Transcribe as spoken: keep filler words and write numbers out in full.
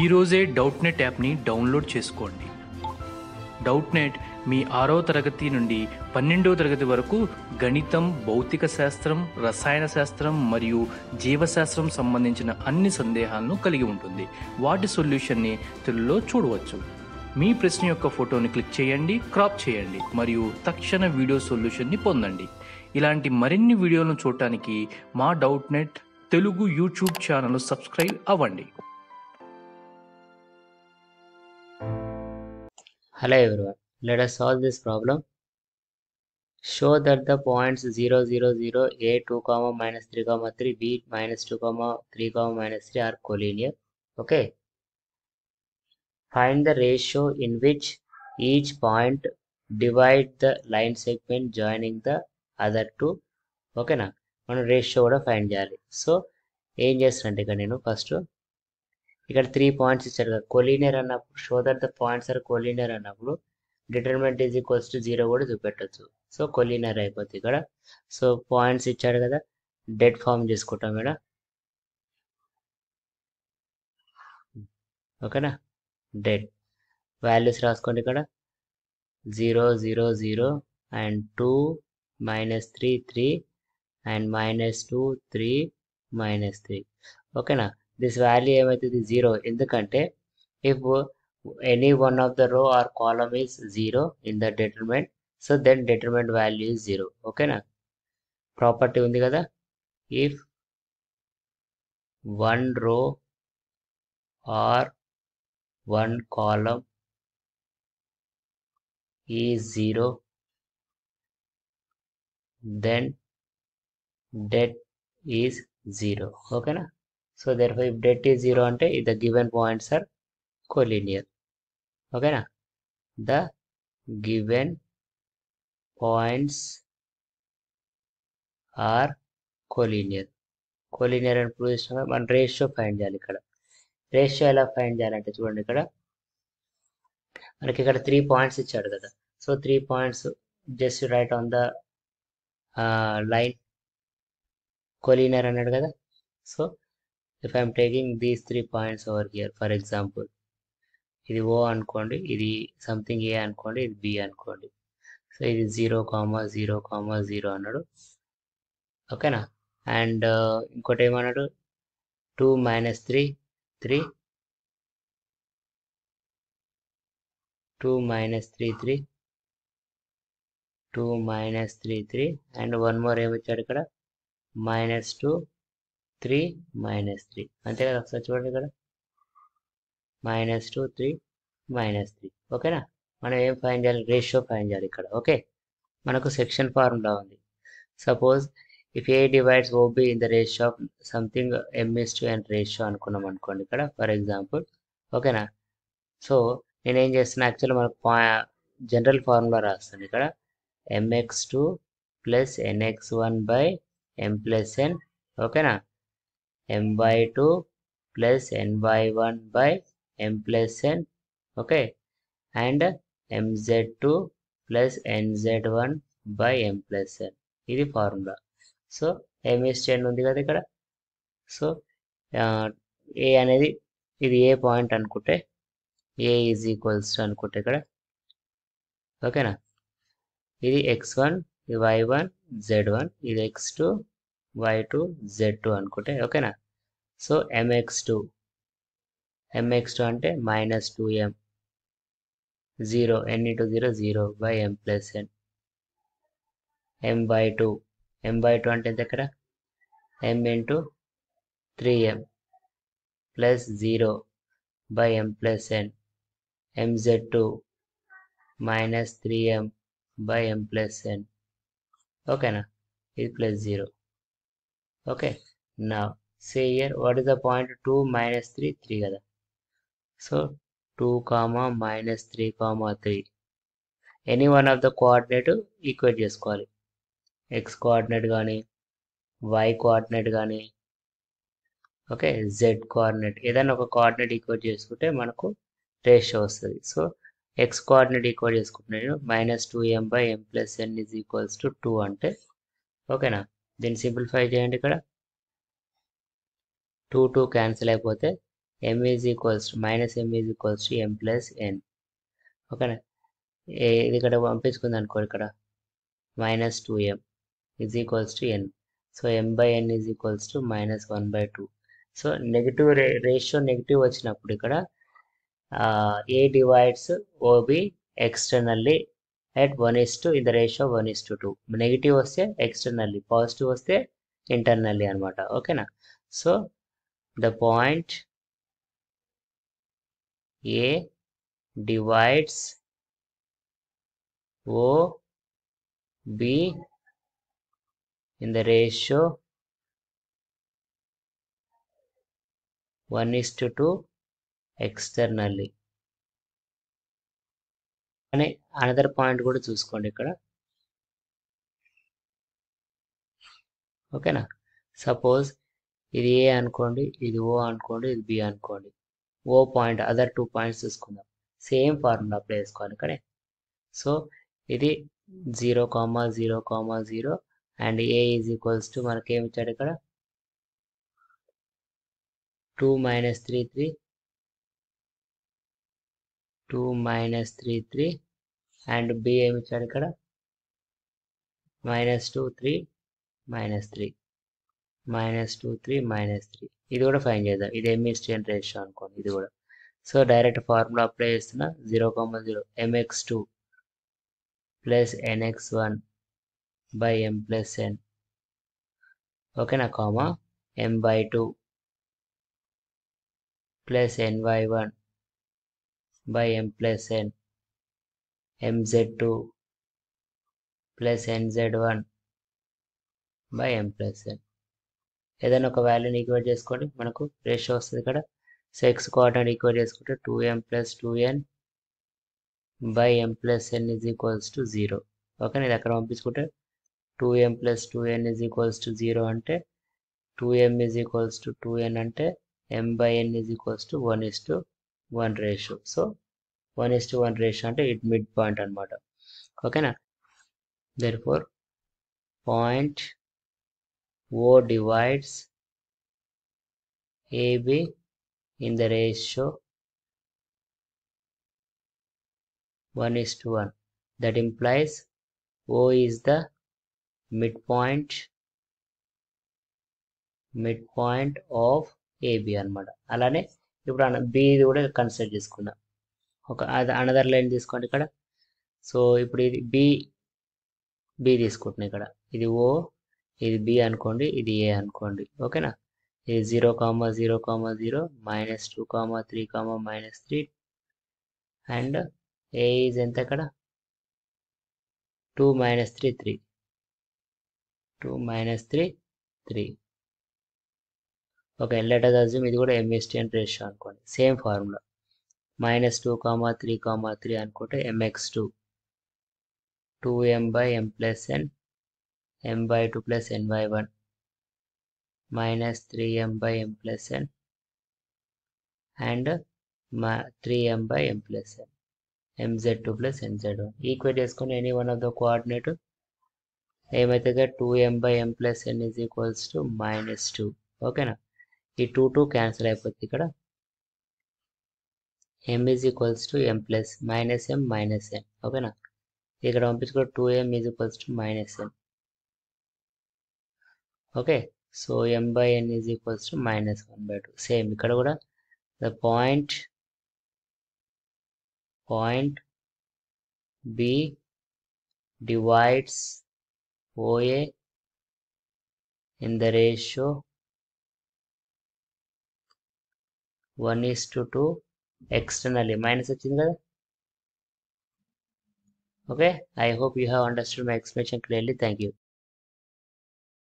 ఈ రోజే డౌట్నెట్ యాప్ని డౌన్లోడ్ చేసుకోండి. డౌట్నెట్ మీ ఆరవ తరగతి నుండి పన్నెండవ తరగతి వరకు గణితం, భౌతిక శాస్త్రం, రసాయన శాస్త్రం మరియు జీవశాస్త్రం సంబంధించిన అన్ని సందేహాలను కలిగి ఉంటుంది. వాటి సొల్యూషన్ని తెలుగులో చూడవచ్చు. మీ ప్రశ్న యొక్క ఫోటోని క్లిక్ చేయండి, క్రాప్ చేయండి మరియు తక్షణ వీడియో సొల్యూషన్ని పొందండి. ఇలాంటి మరిన్ని వీడియోలను చూడటానికి మా Doubtnut Telugu YouTube channel subscribe అవ్వండి. Hello everyone, let us solve this problem. Show that the points zero zero zero, a two comma minus three comma three, b minus two comma three comma minus three are collinear. Okay, find the ratio in which each point divide the line segment joining the other two. Okay na manu ratio kuda find cheyali. So em chestunante ikkada nenu first ఇక్కడ three points ఇచ్చారు కదా, collinear అన్నప్పుడు show that the points are collinear అన్నప్పుడు determinant is equals to zero కూడా చూపెట్టచ్చు. So collinear అయిపోతుంది ఇక్కడ. So points ఇచ్చాడు కదా, డెడ్ ఫామ్ చేసుకుంటాం ఇక్కడ. ఓకేనా, డెడ్ వాల్యూస్ రాసుకోండి ఇక్కడ. Zero zero zero and two minus three three and minus two three minus three. ఓకేనా, this value ఏమైతుంది జీరో, ఎందుకంటే if any one of the row or column is zero in the determinant, so then determinant value is zero. ఓకేనా, property ఉంది కదా, if one row or one column is zero then det is zero. ఓకేనా, so therefore if det is zero ante the given points are collinear. Okay na, the given points are collinear. Collinear and position one ratio find cheyali ikkada. Ratio ela find cheyalante chudandi ikkada manaki ikkada three points ichchadu kada. So three points just you write on the uh, line collinear annadu kada. So if I am taking these three points over here, for example, ఇది O అనుకోండి, ఇది something A అనుకోండి, ఇది B అనుకోండి. So ఇది zero comma zero comma zero అన్నాడు. ఓకేనా, and ఇంకోటి ఏమన్నాడు, two minus three three two minus three three two minus three three and one more ఏమొచ్చాడు ఇక్కడ, minus two three minus three. అంతే కదా, ఒకసారి చూడండి ఇక్కడ, minus two three minus three. ఓకేనా, మనం ఏం ఫైండ్ చేయాలి, రేషియో ఫైండ్ చేయాలి ఇక్కడ. ఓకే, మనకు సెక్షన్ ఫార్ములా ఉంది. Suppose if A divides OB in the ratio of something MS to and ratio అనుకున్నాం అనుకోండి ఇక్కడ, ఫర్ ఎగ్జాంపుల్. ఓకేనా, సో నేనేం చేస్తున్నా, యాక్చువల్ మనకు జనరల్ ఫార్ములా రాస్తుంది ఇక్కడ, m x two plus n x one by m plus n. ఓకేనా, m by two plus n by one by m plus n. Okay, and m z two plus n z one by m plus n. This is the formula. So m is ten undi kada ikkada. So uh, a anedi idi a point anukunte a is equals to anukunte ikkada. Okay na, idi x one y one z one, idi x two y two z two అనుకుంటే. ఓకేనా, so mx2 mx2 అంటే minus two m zero n into zero zero by m plus n. M by two m by two అంటే ఎంత ఇక్కడ, m into three m plus zero by m plus n. M z two minus three m by m plus n. ఓకేనా, ఇది plus zero. Okay, now say here what is the point two minus three three kada. So two comma minus three comma three, any one of the coordinate equate chesukovali, x coordinate gaani y coordinate gaani. Okay, z coordinate edanna oka coordinate equate chesukunte manaku ratio vastadi. So x coordinate equate chesukunnanu minus two m by m plus n is equals to two ante. Okay na, దీన్ని simplify చేయండి ఇక్కడ, two two cancel అయిపోతే m is equals to minus m is equals to m plus n. Okay na, ఇది ఇక్కడ పంపించుకుంది అనుకో, ఇక్కడ minus two m is equals to n. So m by n is equals to minus one by two. So negative ratio negative వచ్చినప్పుడు ఇక్కడ a divides O B externally at one is to in the ratio one is to two. Negative was there externally, positive was there internally anamata. Okay na, so the point a divides O B in the ratio one is to two externally. And another point go to choose ikkada. Okay na, suppose it is A ankondi, it is O ankondi, it is B ankondi. O point other two points chusukundam, same formula apply chesukoni ikkada. So ఇది zero comma zero comma zero and a is equals to మనకి ఏమి ఇచ్చాడు ఇక్కడ two minus three three two minus three three and b ఏమి ఇచ్చాడు ఇక్కడ minus two three minus three minus two three minus three. ఇది కూడా ఫైండ్ చేద్దాం, ఇది m is to n ratio అనుకోండి ఇది కూడా. సో డైరెక్ట్ ఫార్ములా అప్లై చేస్తున్నా zero comma zero m x two plus n x one by m plus n. Okay na, comma m by two plus n y one by m plus n m z two plus n z one by m plus n. ఏదైనా ఒక వాల్యూని equate చేసుకోండి మనకు ratio వస్తుంది ఇక్కడ. So x coordinate equate చేసుకుంటే two m plus two n by m plus n is equals to zero. Okay na, ikkada panpichukunte two m plus two n is equals to zero ante two m is equals to two n ante m by n is equals to one is to one ratio. So one is to one ratio ante it mid point anamata. Okay na, therefore point O divides A B in the ratio one is to one. That implies O is the midpoint midpoint of A B anamata. Alane ippudu B idi kuda consider cheskundam. Okay, another line teesukondi ikkada. So ippudu idi B B teesukuntunna ikkada, idi O idi B anukondi, idi A anukondi. Okay na, ఇది zero comma zero comma zero minus two comma three comma minus three and a is ఎంత ఇక్కడ two minus three three two minus three three. Okay, let us assume ఇది కూడా m is to n ratio అనుకోండి. Same formula minus two comma three comma three అనుకుంటే m x two two m by m plus n m by two plus n by one minus three m by m plus n and three m by m plus n m z two plus n z one. Equate చేసుకుని any one of the coordinate ఏమైతే two m by m plus n is equals to minus two. Okay na, ఈ two two cancel అయిపోతుంది ఇక్కడ. m is equals to m plus minus m minus n. Okay na, ఇక్కడ పంపించుకో two m is equals to minus n. Okay, so m by n is equals to minus one by two. Same ఇక్కడ కూడా the point point B divides O A in the ratio one is to two externally. Minus achinda. Okay, I hope you have understood my explanation clearly. Thank you.